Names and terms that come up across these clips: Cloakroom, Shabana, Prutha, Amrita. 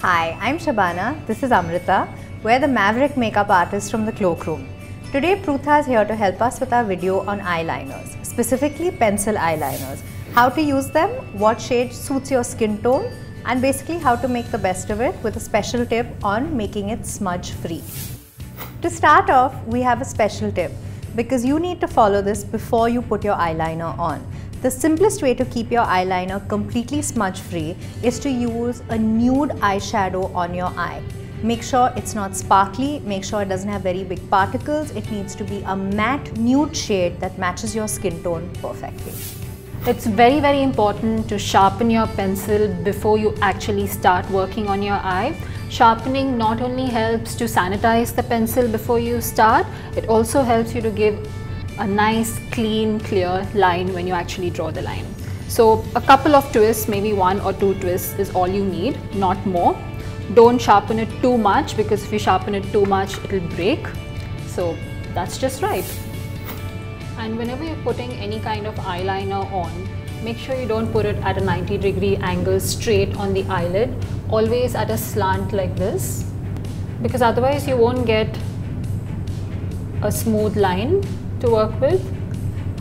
Hi, I'm Shabana, this is Amrita. We're the maverick makeup artists from the Cloakroom. Today Prutha is here to help us with our video on eyeliners, specifically pencil eyeliners. How to use them, what shade suits your skin tone, and basically how to make the best of it with a special tip on making it smudge free. To start off, we have a special tip, because you need to follow this before you put your eyeliner on. The simplest way to keep your eyeliner completely smudge free is to use a nude eyeshadow on your eye. Make sure it's not sparkly, make sure it doesn't have very big particles, it needs to be a matte nude shade that matches your skin tone perfectly. It's very important to sharpen your pencil before you actually start working on your eye. Sharpening not only helps to sanitize the pencil before you start, it also helps you to give a nice, clean, clear line when you actually draw the line. So a couple of twists, maybe 1 or 2 twists is all you need, not more. Don't sharpen it too much, because if you sharpen it too much, it'll break. So that's just right. And whenever you're putting any kind of eyeliner on, make sure you don't put it at a 90-degree angle straight on the eyelid, always at a slant like this, because otherwise you won't get a smooth line to work with.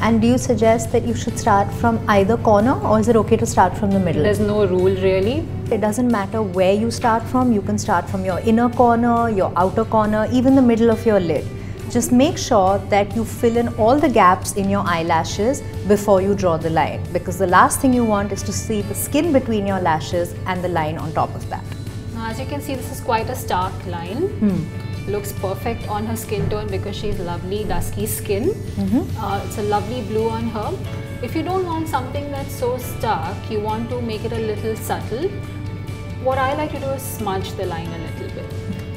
And do you suggest that you should start from either corner, or is it okay to start from the middle? There's no rule really. It doesn't matter where you start from, you can start from your inner corner, your outer corner, even the middle of your lid. Just make sure that you fill in all the gaps in your eyelashes before you draw the line, because the last thing you want is to see the skin between your lashes and the line on top of that. Now, as you can see, this is quite a stark line. Looks perfect on her skin tone because she's lovely dusky skin. It's a lovely blue on her. If you don't want something that's so stark, you want to make it a little subtle. What I like to do is smudge the line a little bit.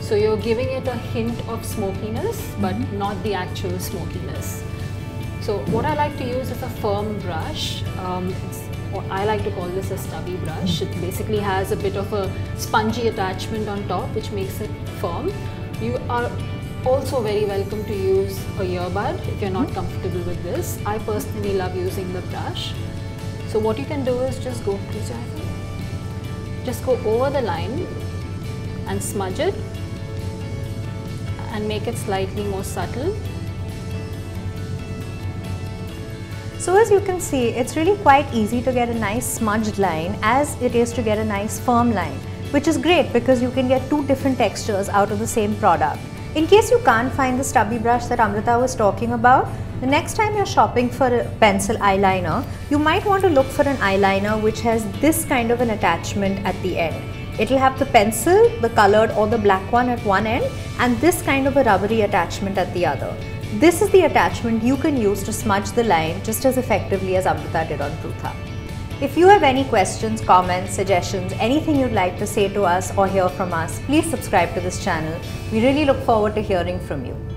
So you're giving it a hint of smokiness, but not the actual smokiness. So what I like to use is a firm brush. I like to call this a stubby brush. It basically has a bit of a spongy attachment on top, which makes it firm. You are also very welcome to use a earbud if you're not comfortable with this. I personally love using the brush. So what you can do is just go over the line and smudge it, and make it slightly more subtle. So as you can see, it's really quite easy to get a nice smudged line as it is to get a nice firm line, which is great because you can get 2 different textures out of the same product. In case you can't find the stubby brush that Amrita was talking about, the next time you're shopping for a pencil eyeliner, you might want to look for an eyeliner which has this kind of an attachment at the end. It'll have the pencil, the colored or the black one at one end, and this kind of a rubbery attachment at the other. This is the attachment you can use to smudge the line just as effectively as Amrita did on Prutha. If you have any questions, comments, suggestions, anything you'd like to say to us or hear from us, please subscribe to this channel. We really look forward to hearing from you.